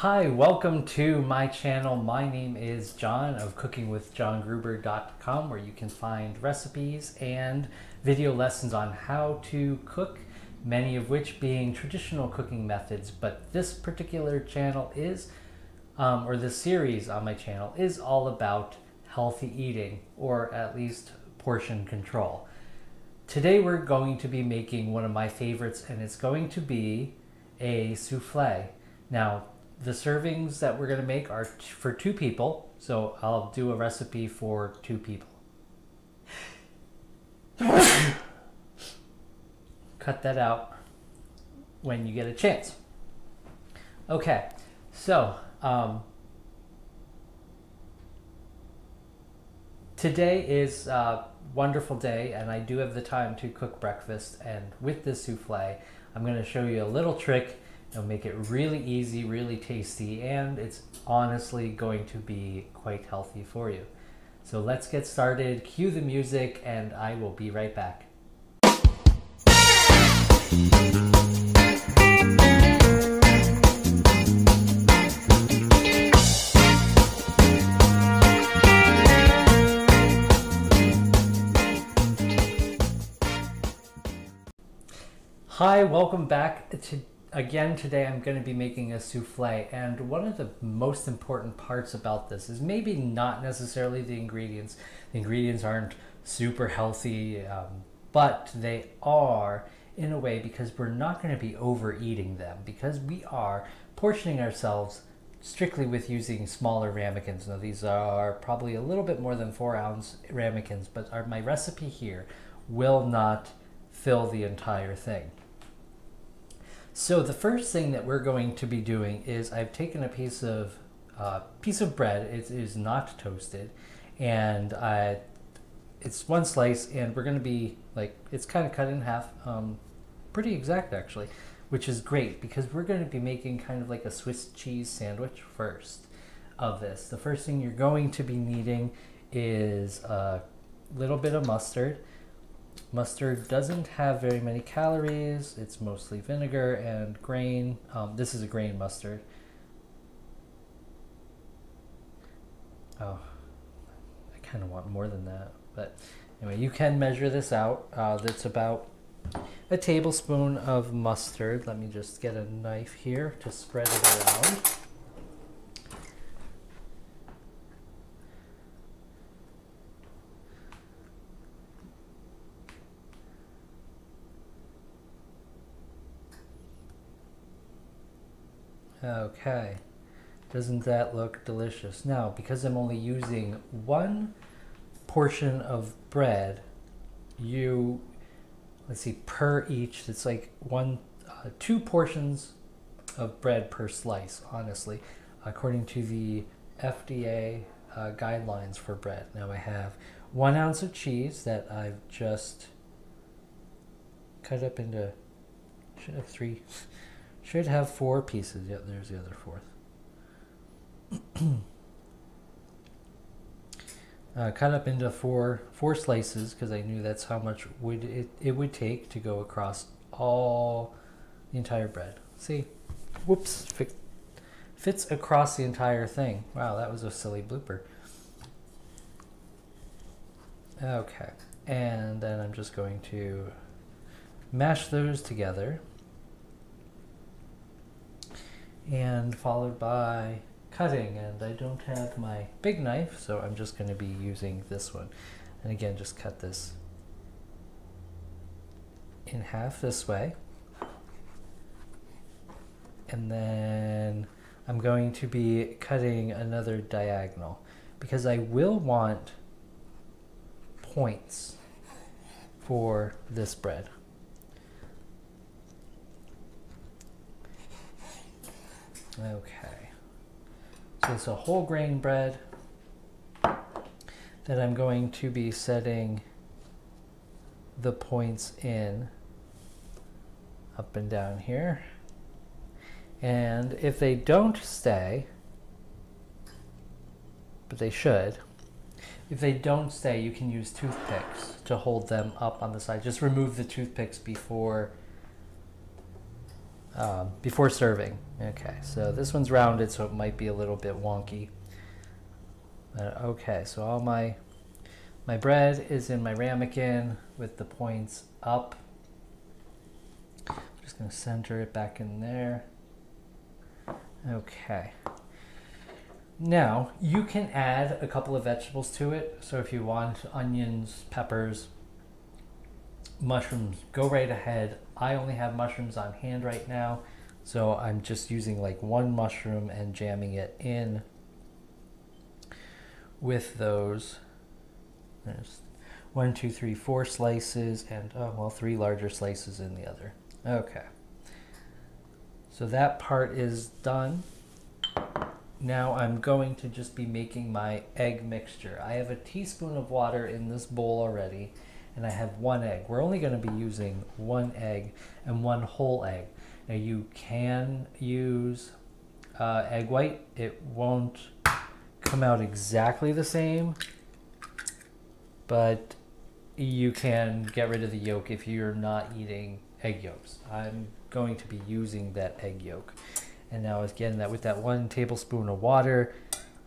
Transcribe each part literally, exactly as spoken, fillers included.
Hi, welcome to my channel. My name is John of Cooking With John Gruber dot com, where you can find recipes and video lessons on how to cook, many of which being traditional cooking methods. But this particular channel is, um, or this series on my channel is all about healthy eating, or at least portion control. Today we're going to be making one of my favorites, and it's going to be a soufflé. Now, the servings that we're going to make are for two people, so I'll do a recipe for two people. Cut that out when you get a chance. Okay, so um, today is a wonderful day, and I do have the time to cook breakfast, and with this soufflé, I'm going to show you a little trick. It'll make it really easy, really tasty, and it's honestly going to be quite healthy for you. So let's get started, cue the music, and I will be right back. Hi, welcome back. to Again, today I'm going to be making a soufflé, and one of the most important parts about this is maybe not necessarily the ingredients. The ingredients aren't super healthy, um, but they are in a way, because we're not going to be overeating them, because we are portioning ourselves strictly with using smaller ramekins. Now, these are probably a little bit more than four ounce ramekins, but our, my recipe here will not fill the entire thing. So the first thing that we're going to be doing is I've taken a piece of uh, piece of bread. It is not toasted, and I, it's one slice, and we're going to be like, it's kind of cut in half, um, pretty exact actually, which is great because we're going to be making kind of like a Swiss cheese sandwich first of this. The first thing you're going to be needing is a little bit of mustard. Mustard doesn't have very many calories. It's mostly vinegar and grain. Um, this is a grain mustard. Oh, I kind of want more than that. But anyway, you can measure this out. Uh, that's about a tablespoon of mustard. Let me just get a knife here to spread it around. Okay, doesn't that look delicious? Now, because I'm only using one portion of bread, you, let's see, per each, it's like one, uh, two portions of bread per slice, honestly, according to the F D A uh, guidelines for bread. Now I have one ounce of cheese that I've just cut up into, should have three. Should have four pieces. Yep, there's the other fourth. uh, cut up into four four slices, because I knew that's how much would it it would take to go across all the entire bread. See, whoops, fit, fits across the entire thing. Wow, that was a silly blooper. Okay, and then I'm just going to mash those together, and followed by cutting. And I don't have my big knife, so I'm just going to be using this one. And again, just cut this in half this way. And then I'm going to be cutting another diagonal, because I will want points for this bread. Okay, so it's a whole grain bread that I'm going to be setting the points in up and down here. And if they don't stay, but they should, if they don't stay, you can use toothpicks to hold them up on the side. Just remove the toothpicks before uh, before serving. Okay, so this one's rounded, so it might be a little bit wonky. But okay, so all my my bread is in my ramekin with the points up. I'm just gonna center it back in there. Okay. Now, you can add a couple of vegetables to it. So if you want onions, peppers, mushrooms, go right ahead. I only have mushrooms on hand right now, so I'm just using like one mushroom and jamming it in with those. There's one, two, three, four slices, and oh, well, three larger slices in the other. Okay. So that part is done. Now I'm going to just be making my egg mixture. I have a teaspoon of water in this bowl already, and I have one egg. We're only going to be using one egg and one whole egg. Now you can use uh, egg white. It won't come out exactly the same, but you can get rid of the yolk if you're not eating egg yolks. I'm going to be using that egg yolk. And now again, that with that one tablespoon of water,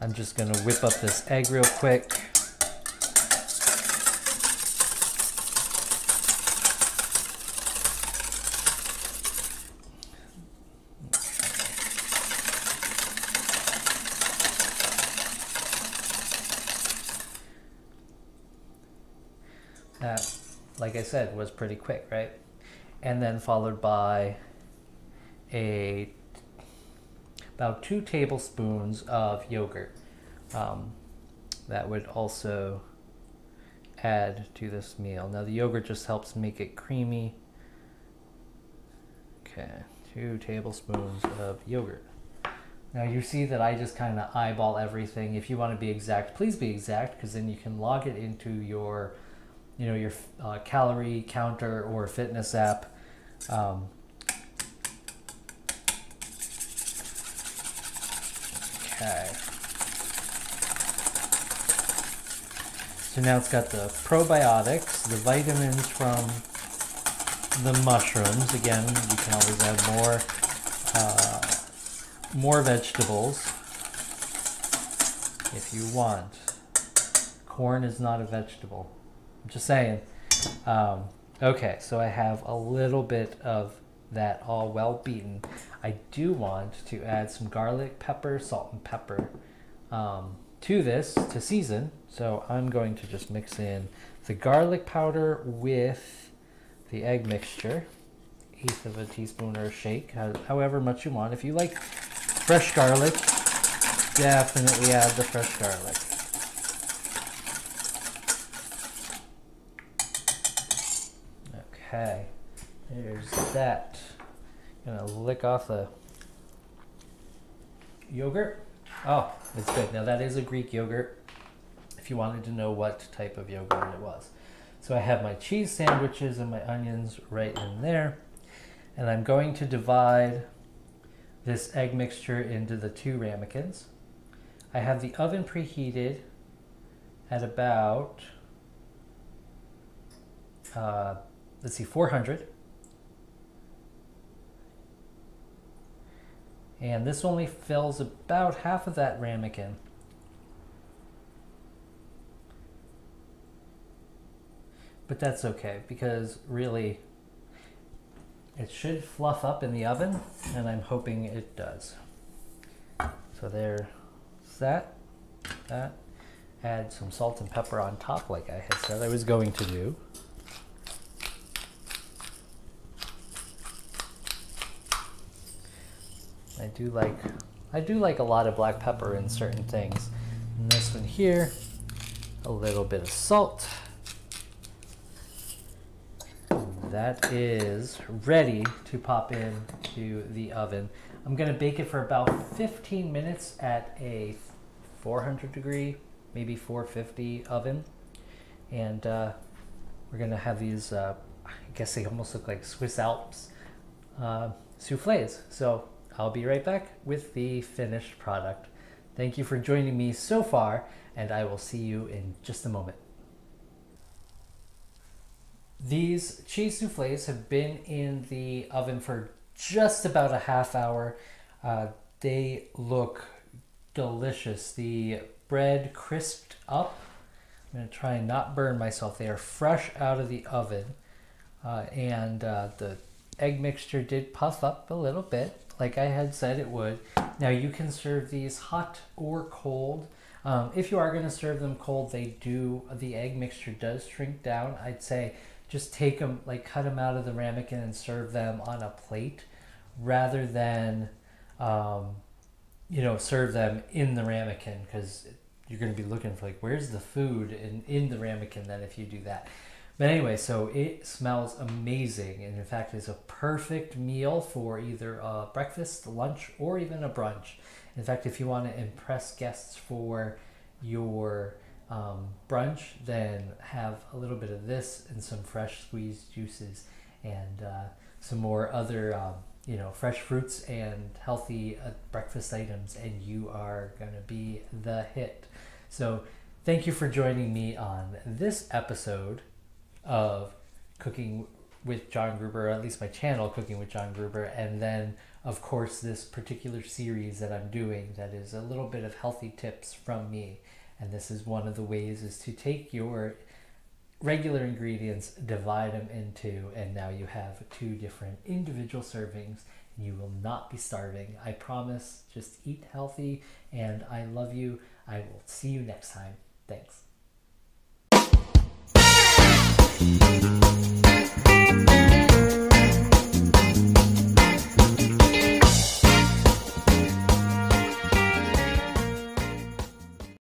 I'm just gonna whip up this egg real quick. That, like I said, was pretty quick, right? And then followed by a about two tablespoons of yogurt. Um, that would also add to this meal. Now the yogurt just helps make it creamy. Okay, two tablespoons of yogurt. Now you see that I just kind of eyeball everything. If you want to be exact, please be exact, because then you can log it into your, you know, your uh, calorie counter or fitness app. Um, Okay. So now it's got the probiotics, the vitamins from the mushrooms. Again, you can always add more, uh, more vegetables if you want. Corn is not a vegetable. I'm just saying. Um, okay, so I have a little bit of that all well beaten. I do want to add some garlic pepper, salt and pepper um, to this to season. So I'm going to just mix in the garlic powder with the egg mixture, eighth of a teaspoon or a shake, however much you want. If you like fresh garlic, definitely add the fresh garlic. Okay, there's that. I'm gonna lick off the yogurt. Oh, it's good. Now that is a Greek yogurt, if you wanted to know what type of yogurt it was. So I have my cheese sandwiches and my onions right in there. And I'm going to divide this egg mixture into the two ramekins. I have the oven preheated at about, uh, let's see, four hundred. And this only fills about half of that ramekin. But that's okay, because really it should fluff up in the oven, and I'm hoping it does. So there's that, that. Add some salt and pepper on top like I had said I was going to do. I do like I do like a lot of black pepper in certain things. And this one here, a little bit of salt. And that is ready to pop into the oven. I'm gonna bake it for about fifteen minutes at a four hundred degree, maybe four fifty oven. And uh, we're gonna have these, uh, I guess they almost look like Swiss Alps uh, soufflés. So I'll be right back with the finished product. Thank you for joining me so far, and I will see you in just a moment. These cheese soufflés have been in the oven for just about a half hour. Uh, they look delicious. The bread crisped up. I'm going to try and not burn myself. They are fresh out of the oven. Uh, and uh, the egg mixture did puff up a little bit, like I had said it would. Now you can serve these hot or cold. Um, if you are going to serve them cold, they do, the egg mixture does shrink down. I'd say just take them, like cut them out of the ramekin and serve them on a plate rather than, um, you know, serve them in the ramekin, because you're going to be looking for like, where's the food in, in the ramekin then if you do that. But anyway, so it smells amazing, and in fact it's a perfect meal for either a breakfast, lunch, or even a brunch. In fact, if you want to impress guests for your um, brunch, then have a little bit of this and some fresh squeezed juices and uh, some more other um, you know, fresh fruits and healthy uh, breakfast items, and you are going to be the hit. So thank you for joining me on this episode of Cooking with John Gruber, or at least my channel, Cooking with John Gruber, and then of course this particular series that I'm doing that is a little bit of healthy tips from me. And this is one of the ways, is to take your regular ingredients, divide them into, and now you have two different individual servings. You will not be starving. I promise. Just eat healthy, and I love you. I will see you next time. Thanks. Thank you.